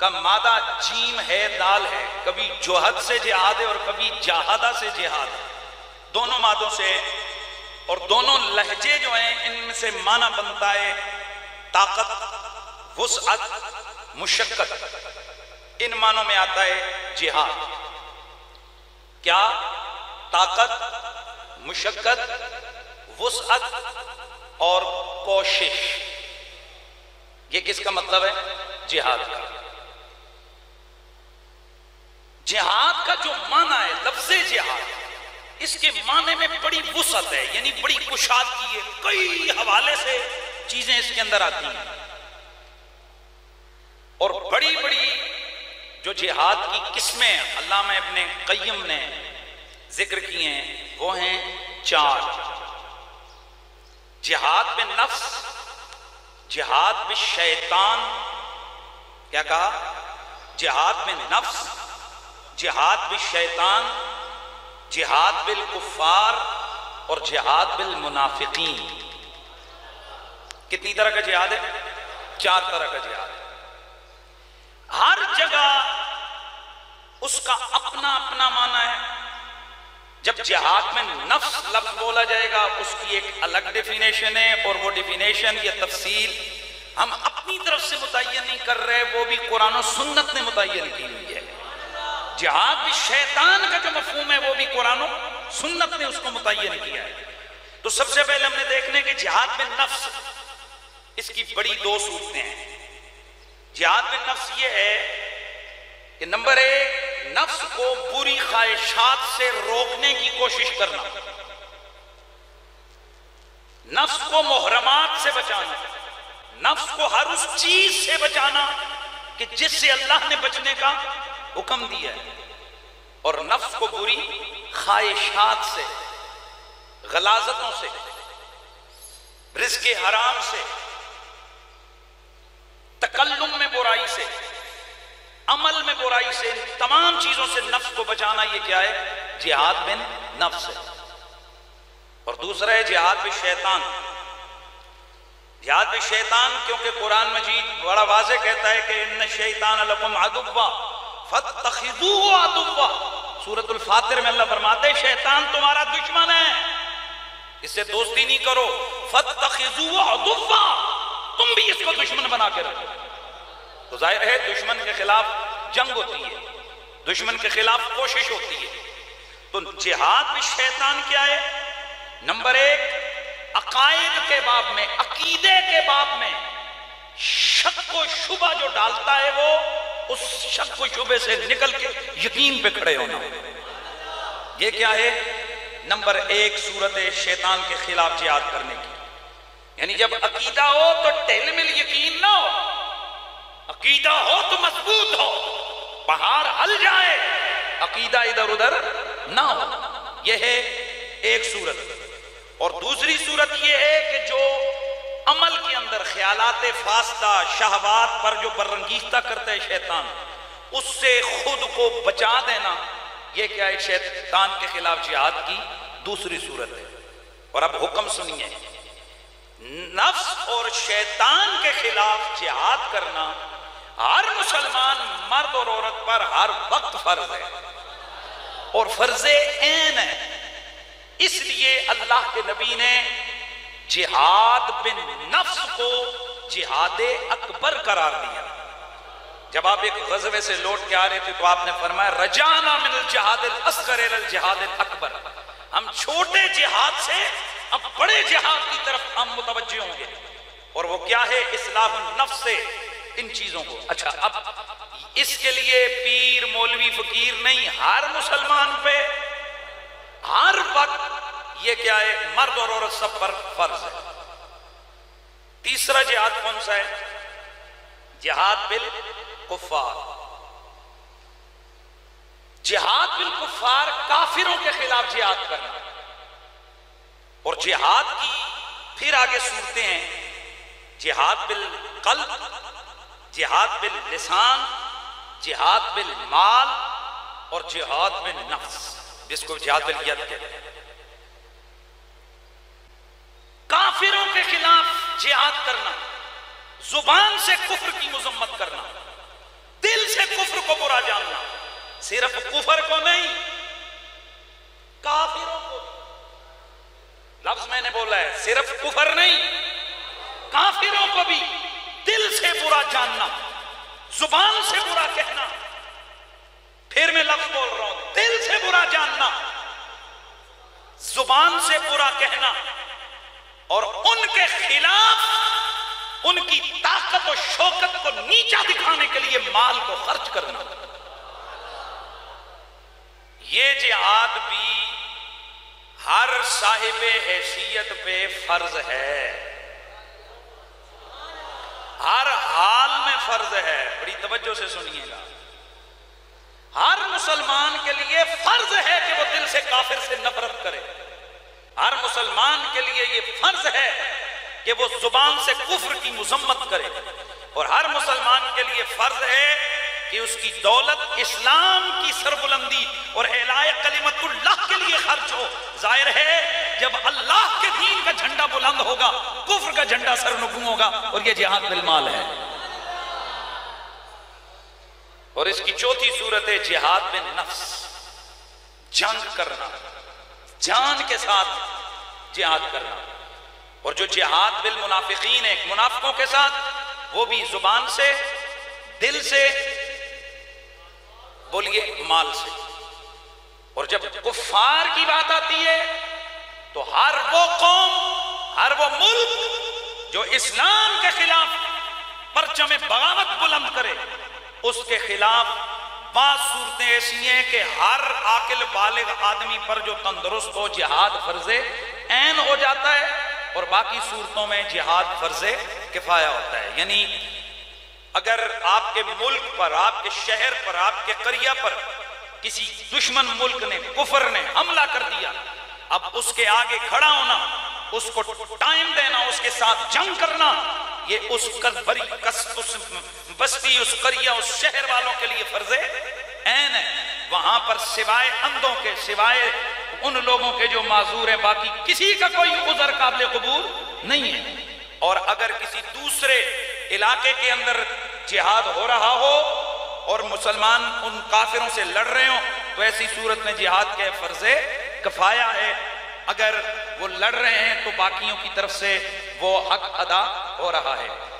का मादा जीम है, दाल है। कभी जोहद से जिहाद है और कभी जहादा से जिहाद है। दोनों मादों से और दोनों लहजे जो हैं इनमें से माना बनता है ताकत, वुसअत, मुशक्कत। इन मानों में आता है जिहाद। क्या? ताकत, मुशक्कत, वुसअत और कोशिश। ये किसका मतलब है? जिहाद का। जिहाद का जो माना है, लफ्ज़े जिहाद, इसके माने में बड़ी वुसअत है, यानी बड़ी कुशादगी है। कई हवाले से चीजें इसके अंदर आती हैं और बड़ी बड़ी जो जिहाद की किस्में अल्लामा इब्ने क़य्यम ने जिक्र किए हैं वो हैं चार। जिहाद में नफ्स, जिहाद में शैतान, क्या कहा? जिहाद में नफ्स, जिहाद बिल शैतान, जिहाद बिल कुफार और जिहाद बिल मुनाफिकीन। कितनी तरह का जिहाद है? चार तरह का जिहाद है। हर जगह उसका अपना अपना माना है। जब जिहाद में नफ्स लफ्ज बोला जाएगा उसकी एक अलग डेफिनेशन है और वो डेफिनेशन या तफसील हम अपनी तरफ से मुतय्यन नहीं कर रहे, वो भी कुरान और सुन्नत ने मुतय्यन की हुई है। जिहाद भी शैतान का जो मफहूम है वो भी कुरान और सुन्नत ने उसको मुतय्यन किया है। तो सबसे पहले हमने देखने के जिहाद में नफ्स, इसकी बड़ी दो सूरतें हैं। जिहाद में नफ्स ये है कि नंबर एक, नफ्स को बुरी ख्वाहिशात से रोकने की कोशिश करना, नफ्स को मुहरमात से बचाना, नफ्स को हर उस चीज से बचाना कि जिससे अल्लाह ने बचने का हुक्म दिया है, और नफ्स को बुरी ख्वाहिशात से, गलाजतों से, रिस्के हराम से, तकल्लुम में बुराई से, अमल में बुराई से, तमाम चीजों से नफ्स को बचाना। ये क्या है? जिहाद बिन नफ्स है। और दूसरा है जिहाद बिन शैतान। जिहाद बिन शैतान क्योंकि कुरान मजीद बड़ा वाज़े कहता है कि इन्न शैतान लकुम अदुव्वा फत्तखिज़ूहु अदुव्वा। सूरतुल फातिर में अल्लाह फरमाते हैं शैतान तुम्हारा दुश्मन है, इससे दोस्ती नहीं करो। फत्तखिज़ूहु अदुव्वा, तुम भी इसको दुश्मन बना के रखो। तो जाहिर है दुश्मन के खिलाफ जंग होती है, दुश्मन के खिलाफ कोशिश होती है। तो जिहाद में शैतान क्या है? नंबर एक, अकायद के बाब में, अकीदे के बाब में शक व शुबा जो डालता है वो उस शक व शुबे से निकल के यकीन पे खड़े होना। ये क्या है? नंबर एक सूरत है शैतान के खिलाफ जिहाद करने की। यानी जब अकीदा हो तो टेलमिल यकीन ना हो, अकीदा हो तो मजबूत हो, पहाड़ हल जाए, अकीदा इधर उधर ना हो। यह है एक सूरत। और दूसरी सूरत यह है कि जो अमल के अंदर ख्यालात फास्ता, शहवात पर जो बरंगीज़ता करता है शैतान, उससे खुद को बचा देना। यह क्या है? शैतान के खिलाफ जिहाद की दूसरी सूरत है। और अब हुक्म सुनिए, नफ्स और शैतान के खिलाफ जिहाद करना हर मुसलमान मर्द और औरत पर हर वक्त फर्ज है और फर्ज ऐन है। इसलिए अल्लाह के नबी ने जिहाद बिन नफ्स को जिहाद अकबर करार दिया। जब आप एक ग़ज़वे से लौट के आ रहे थे तो आपने फरमाया रजाना मिनल जिहादिल असग़र इलल जिहादिल अकबर। हम छोटे जिहाद से अब बड़े जिहाद की तरफ हम मुतवज्जे होंगे। और वो क्या है? इस्लाहुन नफ्स से इन चीजों को। अच्छा, अब इसके लिए पीर, मौलवी, फकीर नहीं, हर मुसलमान पे हर वक्त ये क्या है? मर्द और औरत सब पर फर्ज है। तीसरा जिहाद कौन सा है? जिहाद बिल कुफार। जिहाद बिल कुफार काफिरों के खिलाफ जिहाद करना। और जिहाद की फिर आगे सूरतें हैं, जिहाद बिल क़ल्ब, जिहाद बिल लिसान, जिहाद बिल माल और जिहाद बिल नफ्स, जिसको जिहाद बिल यद कहते हैं। काफिरों के खिलाफ जिहाद करना, जुबान से कुफ्र की मुज़म्मत करना, सिर्फ कुफर को नहीं, काफिरों को भी। लफ्ज मैंने बोला है, सिर्फ कुफर नहीं, काफिरों को भी दिल से बुरा जानना, जुबान से बुरा कहना। फिर मैं लफ्ज बोल रहा हूं, दिल से बुरा जानना, जुबान से बुरा कहना और उनके खिलाफ उनकी ताकत और शौकत को नीचा दिखाने के लिए माल को खर्च करना। ये जिहाद भी हर साहिबे हैसियत पे फर्ज है, हर हाल में फर्ज है। बड़ी तवज्जो से सुनिएगा, हर मुसलमान के लिए फर्ज है कि वो दिल से काफिर से नफरत करे। हर मुसलमान के लिए ये फर्ज है कि वो जुबान से कुफ्र की मुजम्मत करे। और हर मुसलमान के लिए फर्ज है कि उसकी दौलत इस्लाम की सरबुलंदी और एलाय कलिमतुल्लाह के लिए खर्च हो। जाहिर है जब अल्लाह के दीन का झंडा बुलंद होगा, कुफ्र का झंडा सरनगुं होगा। और यह जिहाद बिलमाल है। और इसकी चौथी सूरत है जिहाद में नफ्स, जंग करना, जान के साथ जिहाद करना। और जो जिहाद बिल मुनाफिकीन है, मुनाफिकों के साथ, वो भी जुबान से, दिल से, बोलिए माल से। और जब कुफार की बात आती है तो हर वो कौम, हर वो मुल्क जो इस्लाम के खिलाफ परचम बगावत बुलंद करे, उसके खिलाफ पांच सूरतें ऐसी हैं कि हर आकिल बालिग आदमी पर जो तंदुरुस्त हो जिहाद फर्जे ऐन हो जाता है। और बाकी सूरतों में जिहाद फर्जे किफाया होता है। यानी अगर आपके मुल्क पर, आपके शहर पर, आपके करिया पर किसी दुश्मन मुल्क ने, कुफर ने हमला कर दिया, अब उसके आगे खड़ा होना, उसको टाइम देना, उसके साथ जंग करना, ये उस बड़ी उस बस्ती, उस करिया, उस शहर वालों के लिए फर्जे ऐन है। वहां पर सिवाय अंधों के, सिवाय उन लोगों के जो माजूर है, बाकी किसी का कोई उजर काबिल कबूल नहीं है। और अगर किसी दूसरे इलाके के अंदर जिहाद हो रहा हो और मुसलमान उन काफिरों से लड़ रहे हो, तो ऐसी सूरत में जिहाद के फर्जे किफाया है। अगर वो लड़ रहे हैं तो बाकियों की तरफ से वो हक अदा हो रहा है।